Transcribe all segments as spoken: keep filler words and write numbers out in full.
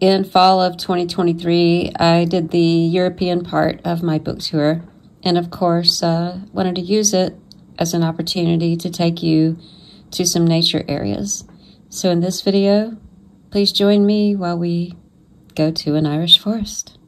in fall of twenty twenty-three, I did the European part of my book tour, and of course uh, wanted to use it as an opportunity to take you to some nature areas. So in this video, please join me while we go to an Irish forest.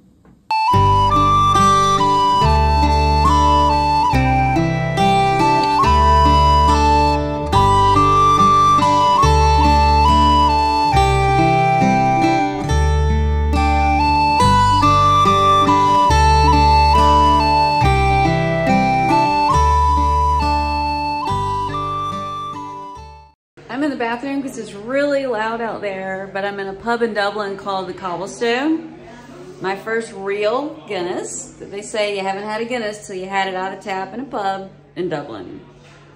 I'm in the bathroom because it's really loud out there, but I'm in a pub in Dublin called The Cobblestone. My first real Guinness. They say you haven't had a Guinness till you had it out of tap in a pub in Dublin.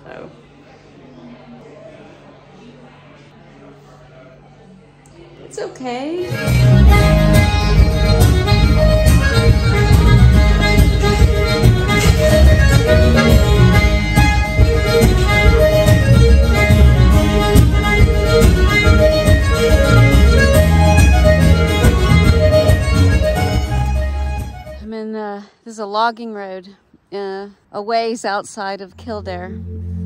So. It's okay. This is a logging road, uh, a ways outside of Kildare.